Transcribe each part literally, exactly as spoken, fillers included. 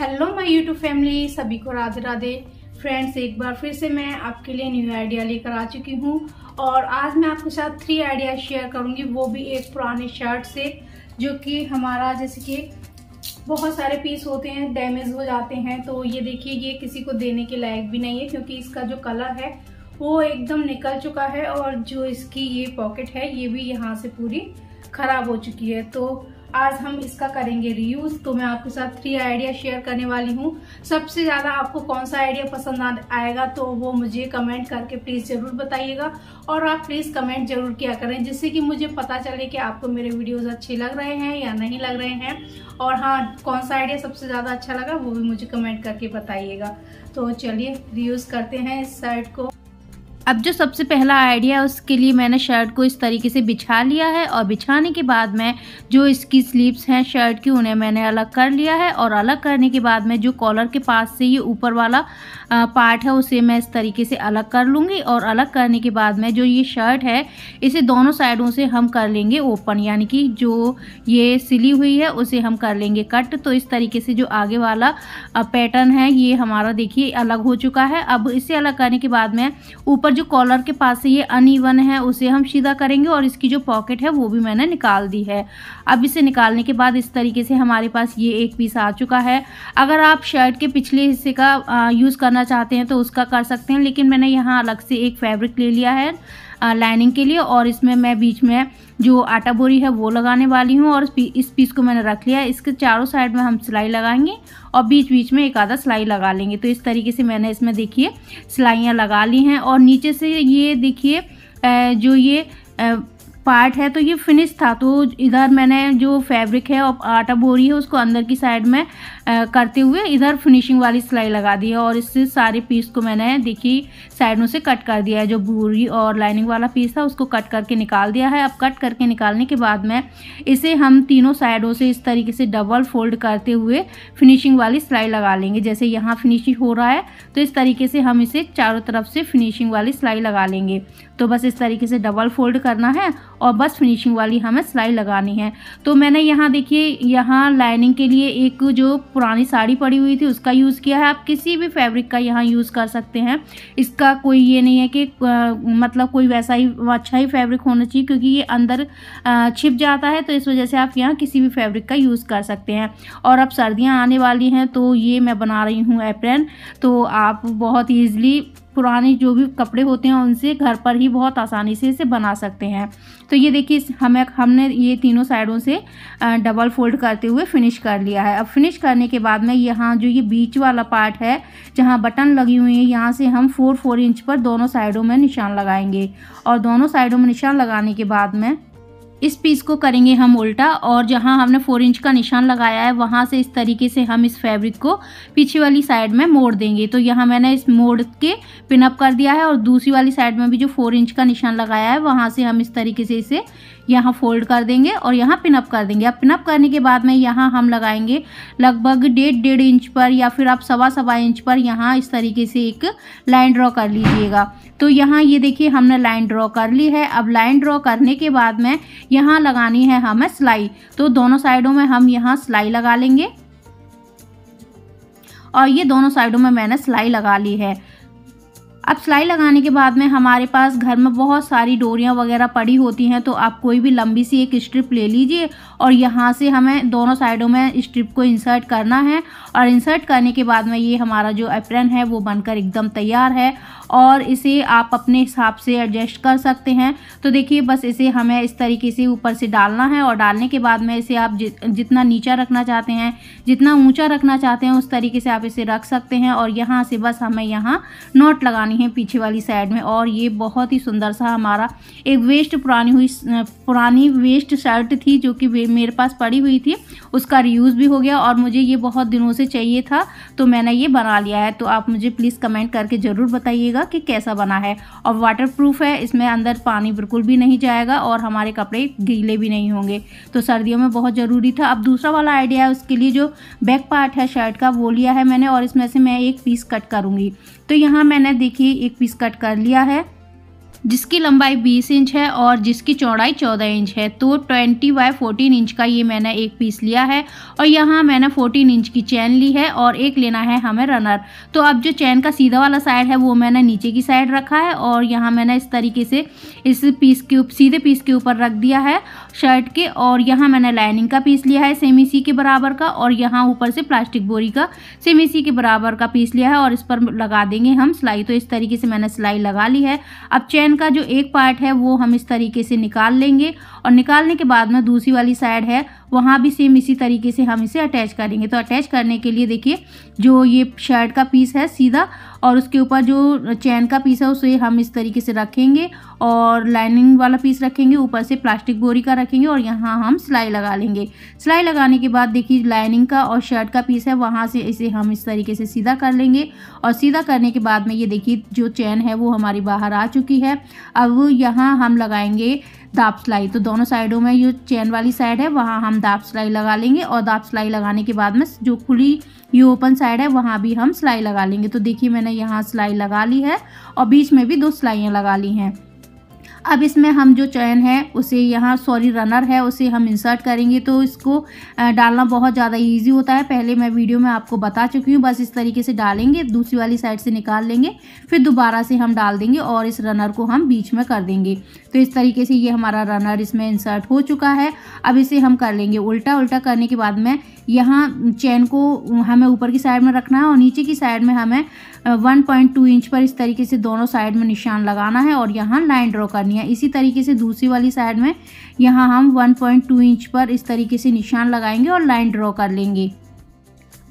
Hello my YouTube family, सभी को Radhe Radhe. Friends, एक बार फिर से मैं आपके लिए न्यू आइडिया लेकर आ चुकी हूँ और आज मैं आपके साथ थ्री आइडिया शेयर करूँगी, वो भी एक पुराने शर्ट से, जो कि हमारा जैसे कि बहुत सारे पीस होते हैं डैमेज हो जाते हैं। तो ये देखिए, ये किसी को देने के लायक भी नहीं है क्योंकि इसका जो कलर है वो एकदम निकल चुका है और जो इसकी ये पॉकेट है ये भी यहाँ से पूरी खराब हो चुकी है। तो आज हम इसका करेंगे रियूज। तो मैं आपके साथ थ्री आइडिया शेयर करने वाली हूँ। सबसे ज़्यादा आपको कौन सा आइडिया पसंद आएगा तो वो मुझे कमेंट करके प्लीज़ ज़रूर बताइएगा और आप प्लीज़ कमेंट ज़रूर किया करें, जिससे कि मुझे पता चले कि आपको मेरे वीडियोस अच्छे लग रहे हैं या नहीं लग रहे हैं। और हाँ, कौन सा आइडिया सबसे ज़्यादा अच्छा लगा वो भी मुझे कमेंट करके बताइएगा। तो चलिए रियूज़ करते हैं इस शर्ट को। अब जो सबसे पहला आइडिया है उसके लिए मैंने शर्ट को इस तरीके से बिछा लिया है और बिछाने के बाद में जो इसकी स्लीव्स हैं शर्ट की उन्हें मैंने अलग कर लिया है और अलग करने के बाद में जो कॉलर के पास से ये ऊपर वाला पार्ट है उसे मैं इस तरीके से अलग कर लूँगी और अलग करने के बाद में जो ये शर्ट है इसे दोनों साइडों से हम कर लेंगे ओपन, यानी कि जो ये सिली हुई है उसे हम कर लेंगे कट। तो इस तरीके से जो आगे वाला पैटर्न है ये हमारा देखिए अलग हो चुका है। अब इसे अलग करने के बाद में ऊपर जो कॉलर के पास से ये अनइवन है उसे हम सीधा करेंगे और इसकी जो पॉकेट है वो भी मैंने निकाल दी है। अब इसे निकालने के बाद इस तरीके से हमारे पास ये एक पीस आ चुका है। अगर आप शर्ट के पिछले हिस्से का यूज़ करना चाहते हैं तो उसका कर सकते हैं, लेकिन मैंने यहाँ अलग से एक फैब्रिक ले लिया है लाइनिंग के लिए और इसमें मैं बीच में जो आटा बोरी है वो लगाने वाली हूँ और इस पीस को मैंने रख लिया है। इसके चारों साइड में हम सिलाई लगाएंगे और बीच बीच में एक आधा सिलाई लगा लेंगे। तो इस तरीके से मैंने इसमें देखिए सिलाइयाँ लगा ली हैं और नीचे से ये देखिए जो ये पार्ट है तो ये फिनिश था। तो इधर मैंने जो फैब्रिक है और आटा बोरी है उसको अंदर की साइड में आ, करते हुए इधर फिनिशिंग वाली सिलाई लगा दी है और इससे सारे पीस को मैंने देखिए साइडों से कट कर दिया है। जो बोरी और लाइनिंग वाला पीस था उसको कट करके निकाल दिया है। अब कट करके निकालने के बाद में इसे हम तीनों साइडों से इस तरीके से डबल फोल्ड करते हुए फिनिशिंग वाली सिलाई लगा लेंगे। जैसे यहाँ फिनिशिंग हो रहा है तो इस तरीके से हम इसे चारों तरफ से फिनिशिंग वाली सिलाई लगा लेंगे। तो बस इस तरीके से डबल फोल्ड करना है और बस फिनिशिंग वाली हमें सिलाई लगानी है। तो मैंने यहाँ देखिए यहाँ लाइनिंग के लिए एक जो पुरानी साड़ी पड़ी हुई थी उसका यूज़ किया है। आप किसी भी फैब्रिक का यहाँ यूज़ कर सकते हैं, इसका कोई ये नहीं है कि आ, मतलब कोई वैसा ही अच्छा ही फैब्रिक होना चाहिए क्योंकि ये अंदर आ, छिप जाता है। तो इस वजह से आप यहाँ किसी भी फैब्रिक का यूज़ कर सकते हैं। और अब सर्दियाँ आने वाली हैं तो ये मैं बना रही हूँ एप्रन। तो आप बहुत ईजिली पुराने जो भी कपड़े होते हैं उनसे घर पर ही बहुत आसानी से इसे बना सकते हैं। तो ये देखिए हमें हमने ये तीनों साइडों से डबल फोल्ड करते हुए फिनिश कर लिया है। अब फिनिश करने के बाद में यहाँ जो ये बीच वाला पार्ट है जहाँ बटन लगी हुई है यहाँ से हम फोर फोर इंच पर दोनों साइडों में निशान लगाएंगे और दोनों साइडों में निशान लगाने के बाद में इस पीस को करेंगे हम उल्टा और जहां हमने फोर इंच का निशान लगाया है वहां से इस तरीके से हम इस फैब्रिक को पीछे वाली साइड में मोड़ देंगे। तो यहां मैंने इस मोड़ के पिनअप कर दिया है और दूसरी वाली साइड में भी जो फोर इंच का निशान लगाया है वहां से हम इस तरीके से इसे यहाँ फोल्ड कर देंगे और यहाँ पिनअप कर देंगे। अब पिनअप करने के बाद में यहाँ हम लगाएंगे लगभग डेढ़ डेढ़ इंच पर या फिर आप सवा सवा इंच पर यहाँ इस तरीके से एक लाइन ड्रॉ कर लीजिएगा। तो यहाँ ये देखिए हमने लाइन ड्रॉ कर ली है। अब लाइन ड्रॉ करने के बाद में यहाँ लगानी है हमें सिलाई। तो दोनों साइडों में हम यहाँ सिलाई लगा लेंगे और ये दोनों साइडों में मैंने सिलाई लगा ली है। अब सिलाई लगाने के बाद में हमारे पास घर में बहुत सारी डोरियां वगैरह पड़ी होती हैं तो आप कोई भी लंबी सी एक स्ट्रिप ले लीजिए और यहाँ से हमें दोनों साइडों में स्ट्रिप को इंसर्ट करना है और इंसर्ट करने के बाद में ये हमारा जो एप्रन है वो बनकर एकदम तैयार है और इसे आप अपने हिसाब से एडजस्ट कर सकते हैं। तो देखिए बस इसे हमें इस तरीके से ऊपर से डालना है और डालने के बाद में इसे आप जितना नीचा रखना चाहते हैं जितना ऊँचा रखना चाहते हैं उस तरीके से आप इसे रख सकते हैं और यहाँ से बस हमें यहाँ नॉट लगानी है पीछे वाली साइड में। और ये बहुत ही सुंदर सा हमारा एक वेस्ट पुरानी हुई पुरानी वेस्ट शर्ट थी जो कि मेरे पास पड़ी हुई थी, उसका रियूज़ भी हो गया और मुझे ये बहुत दिनों से चाहिए था तो मैंने ये बना लिया है। तो आप मुझे प्लीज़ कमेंट करके ज़रूर बताइएगा कि कैसा बना है और वाटरप्रूफ है, इसमें अंदर पानी बिल्कुल भी नहीं जाएगा और हमारे कपड़े गीले भी नहीं होंगे। तो सर्दियों में बहुत ज़रूरी था। अब दूसरा वाला आइडिया है उसके लिए जो बैक पार्ट है शर्ट का वो लिया है मैंने और इसमें से मैं एक पीस कट करूँगी। तो यहाँ मैंने देखिए एक पीस कट कर लिया है जिसकी लंबाई बीस इंच है और जिसकी चौड़ाई चौदह इंच है। तो ट्वेंटी बाय फोर्टीन इंच का ये मैंने एक पीस लिया है और यहाँ मैंने फोर्टीन इंच की चैन ली है और एक लेना है हमें रनर। तो अब जो चैन का सीधा वाला साइड है वो मैंने नीचे की साइड रखा है और यहाँ मैंने इस तरीके से इस पीस के सीधे पीस के ऊपर रख दिया है शर्ट के, और यहाँ मैंने लाइनिंग का पीस लिया है सेमी सी के बराबर का और यहाँ ऊपर से प्लास्टिक बोरी का सेमी सी के बराबर का पीस लिया है और इस पर लगा देंगे हम सिलाई। तो इस तरीके से मैंने सिलाई लगा ली है। अब चैन का जो एक पार्ट है वो हम इस तरीके से निकाल लेंगे और निकालने के बाद में दूसरी वाली साइड है वहाँ भी सेम इसी तरीके से हम इसे अटैच करेंगे। तो अटैच करने के लिए देखिए जो ये शर्ट का पीस है सीधा और उसके ऊपर जो चैन का पीस है उसे हम इस तरीके से रखेंगे और लाइनिंग वाला पीस रखेंगे, ऊपर से प्लास्टिक बोरी का रखेंगे और यहाँ हम सिलाई लगा लेंगे। सिलाई लगाने के बाद देखिए लाइनिंग का और शर्ट का पीस है वहाँ से इसे हम इस तरीके से सीधा कर लेंगे और सीधा करने के बाद में ये देखिए जो चैन है वो हमारी बाहर आ चुकी है। अब यहाँ हम लगाएंगे दाब सिलाई। तो दोनों साइडों में जो चैन वाली साइड है वहाँ हम दाब सिलाई लगा लेंगे और दाब सिलाई लगाने के बाद में जो खुली ये ओपन साइड है वहाँ भी हम सिलाई लगा लेंगे। तो देखिए मैंने यहाँ सिलाई लगा ली है और बीच में भी दो सिलाइयाँ लगा ली हैं। अब इसमें हम जो चैन है उसे यहाँ सॉरी रनर है उसे हम इंसर्ट करेंगे। तो इसको डालना बहुत ज़्यादा इजी होता है, पहले मैं वीडियो में आपको बता चुकी हूँ। बस इस तरीके से डालेंगे, दूसरी वाली साइड से निकाल लेंगे, फिर दोबारा से हम डाल देंगे और इस रनर को हम बीच में कर देंगे। तो इस तरीके से ये हमारा रनर इसमें इंसर्ट हो चुका है। अब इसे हम कर लेंगे उल्टा। उल्टा करने के बाद में यहाँ चैन को हमें ऊपर की साइड में रखना है और नीचे की साइड में हमें वन पॉइंट टू इंच पर इस तरीके से दोनों साइड में निशान लगाना है और यहाँ लाइन ड्रॉ करनी है। इसी तरीके से दूसरी वाली साइड में यहाँ हम वन पॉइंट टू इंच पर इस तरीके से निशान लगाएंगे और लाइन ड्रॉ कर लेंगे।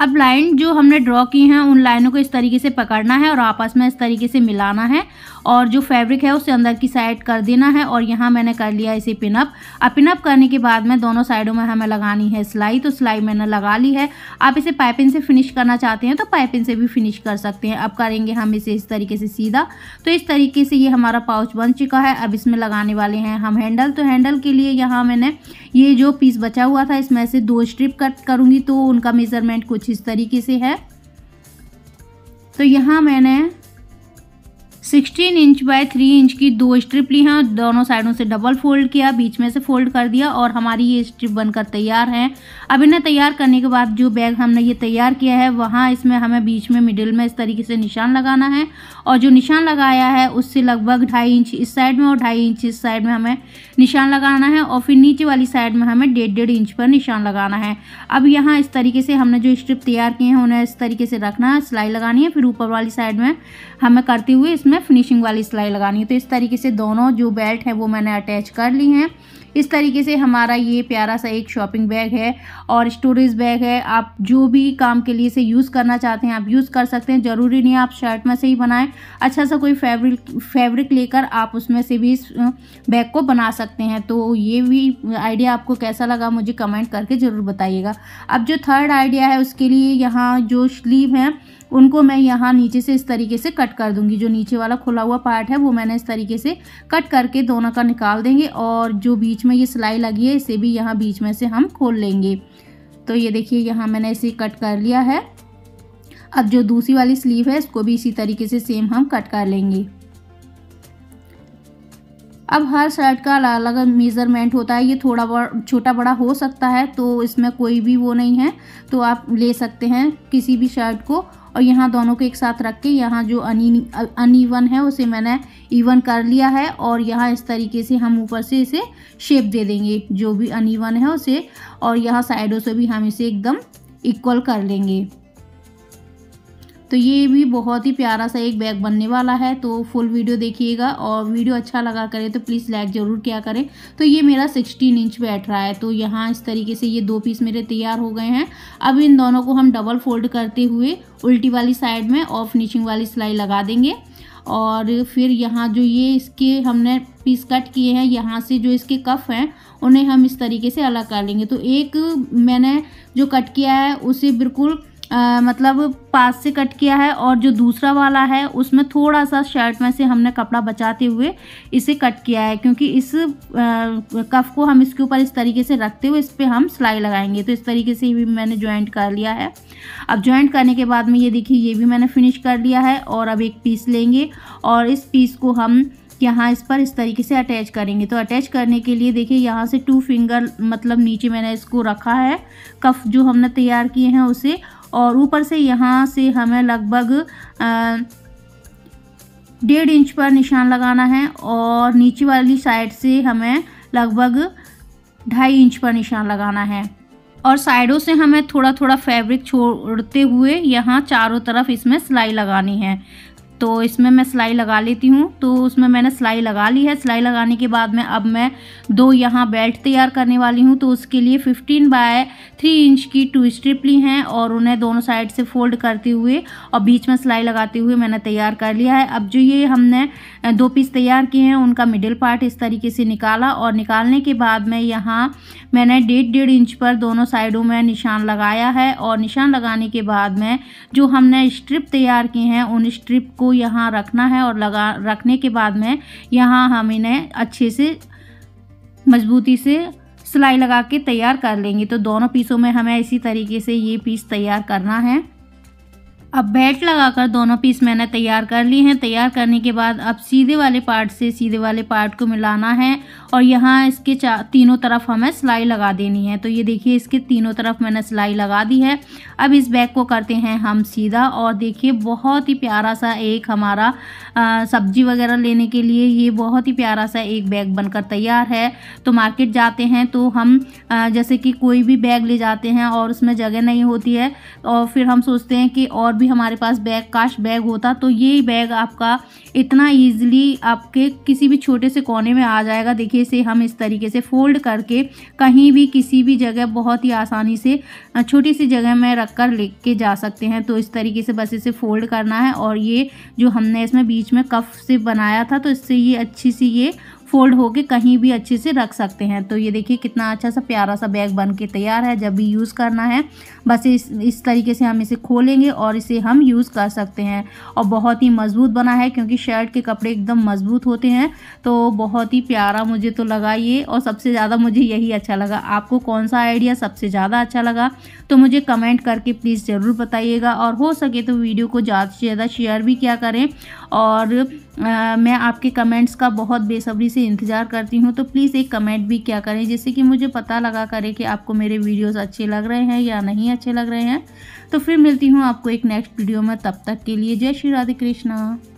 अब लाइन जो हमने ड्रॉ की हैं उन लाइनों को इस तरीके से पकड़ना है और आपस में इस तरीके से मिलाना है और जो फैब्रिक है उसे अंदर की साइड कर देना है। और यहाँ मैंने कर लिया इसे पिनअप। अब पिनअप करने के बाद में दोनों साइडों में हमें लगानी है सिलाई। तो सिलाई मैंने लगा ली है। आप इसे पाइपिंग से फिनिश करना चाहते हैं तो पाइपिंग से भी फिनिश कर सकते हैं। अब करेंगे हम इसे इस तरीके से सीधा। तो इस तरीके से ये हमारा पाउच बन चुका है। अब इसमें लगाने वाले हैं हम हैंडल। तो हैंडल के लिए यहाँ मैंने ये जो पीस बचा हुआ था इसमें से दो स्ट्रिप कट करूँगी। तो उनका मेज़रमेंट कुछ इस तरीके से है। तो यहाँ मैंने सोलह इंच बाय तीन इंच की दो स्ट्रिप ली हैं, दोनों साइडों से डबल फोल्ड किया, बीच में से फोल्ड कर दिया और हमारी ये स्ट्रिप बनकर तैयार हैं। अब इन्हें तैयार करने के बाद जो बैग हमने ये तैयार किया है वहाँ इसमें हमें बीच में मिडिल में इस तरीके से निशान लगाना है और जो निशान लगाया है उससे लगभग ढाई इंच इस साइड में और ढाई इंच इस साइड में हमें निशान लगाना है और फिर नीचे वाली साइड में हमें डेढ़ डेढ़ इंच पर निशान लगाना है। अब यहाँ इस तरीके से हमने जो स्ट्रिप तैयार किए हैं उन्हें इस तरीके से रखना है, सिलाई लगानी है, फिर ऊपर वाली साइड में हमें करते हुए इसमें फिनिशिंग वाली सिलाई लगानी है। तो इस तरीके से दोनों जो बेल्ट है वो मैंने अटैच कर ली हैं। इस तरीके से हमारा ये प्यारा सा एक शॉपिंग बैग है और स्टोरेज बैग है। आप जो भी काम के लिए इसे यूज़ करना चाहते हैं आप यूज़ कर सकते हैं। ज़रूरी नहीं आप शर्ट में से ही बनाएं, अच्छा सा कोई फैब्रिक फैब्रिक लेकर आप उसमें से भी इस बैग को बना सकते हैं। तो ये भी आइडिया आपको कैसा लगा मुझे कमेंट करके ज़रूर बताइएगा। अब जो थर्ड आइडिया है उसके लिए यहाँ जो स्लीव हैं उनको मैं यहाँ नीचे से इस तरीके से कट कर दूँगी। जो नीचे वाला खुला हुआ पार्ट है वो मैंने इस तरीके से कट करके दोनों का निकाल देंगे और जो बीच में ये सिलाई लगी है इसे भी यहाँ बीच में से हम खोल लेंगे। तो ये देखिए यहाँ मैंने इसे कट कर लिया है। अब जो दूसरी वाली स्लीव है इसको भी इसी तरीके से सेम हम कट कर लेंगे। अब हर शर्ट का अलग अलग मेज़रमेंट होता है, ये थोड़ा बहुत छोटा बड़ा हो सकता है, तो इसमें कोई भी वो नहीं है। तो आप ले सकते हैं किसी भी शर्ट को और यहाँ दोनों को एक साथ रख के यहाँ जो अनी अनइवन है उसे मैंने इवन कर लिया है और यहाँ इस तरीके से हम ऊपर से इसे शेप दे देंगे जो भी अनइवन है उसे, और यहाँ साइडों से भी हम इसे एकदम इक्वल कर लेंगे। तो ये भी बहुत ही प्यारा सा एक बैग बनने वाला है। तो फुल वीडियो देखिएगा और वीडियो अच्छा लगा करे तो प्लीज़ लाइक ज़रूर किया करें। तो ये मेरा सोलह इंच बैठ रहा है। तो यहाँ इस तरीके से ये दो पीस मेरे तैयार हो गए हैं। अब इन दोनों को हम डबल फोल्ड करते हुए उल्टी वाली साइड में और फिनिशिंग वाली सिलाई लगा देंगे और फिर यहाँ जो ये इसके हमने पीस कट किए हैं यहाँ से जो इसके कफ हैं उन्हें हम इस तरीके से अलग कर लेंगे। तो एक मैंने जो कट किया है उसे बिल्कुल आ, मतलब पास से कट किया है और जो दूसरा वाला है उसमें थोड़ा सा शर्ट में से हमने कपड़ा बचाते हुए इसे कट किया है क्योंकि इस आ, कफ को हम इसके ऊपर इस तरीके से रखते हुए इस पर हम सिलाई लगाएंगे। तो इस तरीके से भी मैंने ज्वाइंट कर लिया है। अब ज्वाइंट करने के बाद में ये देखिए ये भी मैंने फिनिश कर लिया है और अब एक पीस लेंगे और इस पीस को हम यहाँ इस पर इस तरीके से अटैच करेंगे। तो अटैच करने के लिए देखिए यहाँ से टू फिंगर मतलब नीचे मैंने इसको रखा है कफ जो हमने तैयार किए हैं उसे, और ऊपर से यहाँ से हमें लगभग डेढ़ इंच पर निशान लगाना है और नीचे वाली साइड से हमें लगभग ढाई इंच पर निशान लगाना है। और साइडों से हमें थोड़ा थोड़ा फैब्रिक छोड़ते हुए यहाँ चारों तरफ इसमें सिलाई लगानी है। तो इसमें मैं सिलाई लगा लेती हूँ। तो उसमें मैंने सिलाई लगा ली है। सिलाई लगाने के बाद में अब मैं दो यहाँ बेल्ट तैयार करने वाली हूँ। तो उसके लिए फिफ्टीन बाय थ्री इंच की टू स्ट्रिप ली हैं और उन्हें दोनों साइड से फोल्ड करते हुए और बीच में सिलाई लगाते हुए मैंने तैयार कर लिया है। अब जो ये हमने दो पीस तैयार किए हैं उनका मिडिल पार्ट इस तरीके से निकाला और निकालने के बाद में यहाँ मैंने डेढ़ डेढ़ इंच पर दोनों साइडों में निशान लगाया है। और निशान लगाने के बाद में जो हमने स्ट्रिप तैयार की हैं उन स्ट्रिप को यहाँ रखना है और लगा रखने के बाद में यहाँ हम इन्हें अच्छे से मजबूती से सिलाई लगा के तैयार कर लेंगे। तो दोनों पीसों में हमें इसी तरीके से ये पीस तैयार करना है। अब बेल्ट लगाकर दोनों पीस मैंने तैयार कर लिए हैं। तैयार करने के बाद अब सीधे वाले पार्ट से सीधे वाले पार्ट को मिलाना है और यहाँ इसके तीनों तरफ हमें सिलाई लगा देनी है। तो ये देखिए इसके तीनों तरफ मैंने सिलाई लगा दी है। अब इस बैग को करते हैं हम सीधा। और देखिए बहुत ही प्यारा सा एक हमारा आ, सब्जी वगैरह लेने के लिए ये बहुत ही प्यारा सा एक बैग बनकर तैयार है। तो मार्केट जाते हैं तो हम आ, जैसे कि कोई भी बैग ले जाते हैं और उसमें जगह नहीं होती है और फिर हम सोचते हैं कि और भी हमारे पास बैग, काश बैग होता। तो ये बैग आपका इतना इजीली आपके किसी भी छोटे से कोने में आ जाएगा। देखिए इसे हम इस तरीके से फोल्ड करके कहीं भी किसी भी जगह बहुत ही आसानी से छोटी सी जगह में रखकर लेके जा सकते हैं। तो इस तरीके से बस इसे फोल्ड करना है और ये जो हमने इसमें बीच में कफ से बनाया था तो इससे ये अच्छी सी ये फोल्ड होके कहीं भी अच्छे से रख सकते हैं। तो ये देखिए कितना अच्छा सा प्यारा सा बैग बन के तैयार है। जब भी यूज़ करना है बस इस इस तरीके से हम इसे खोलेंगे और इसे हम यूज़ कर सकते हैं। और बहुत ही मज़बूत बना है क्योंकि शर्ट के कपड़े एकदम मज़बूत होते हैं। तो बहुत ही प्यारा मुझे तो लगा ये, और सबसे ज़्यादा मुझे यही अच्छा लगा। आपको कौन सा आइडिया सबसे ज़्यादा अच्छा लगा तो मुझे कमेंट करके प्लीज़ ज़रूर बताइएगा। और हो सके तो वीडियो को ज़्यादा से ज़्यादा शेयर भी किया करें। और आ, मैं आपके कमेंट्स का बहुत बेसब्री से इंतज़ार करती हूँ। तो प्लीज़ एक कमेंट भी क्या करें जिससे कि मुझे पता लगा करे कि आपको मेरे वीडियोस अच्छे लग रहे हैं या नहीं अच्छे लग रहे हैं। तो फिर मिलती हूँ आपको एक नेक्स्ट वीडियो में। तब तक के लिए जय श्री राधे कृष्णा।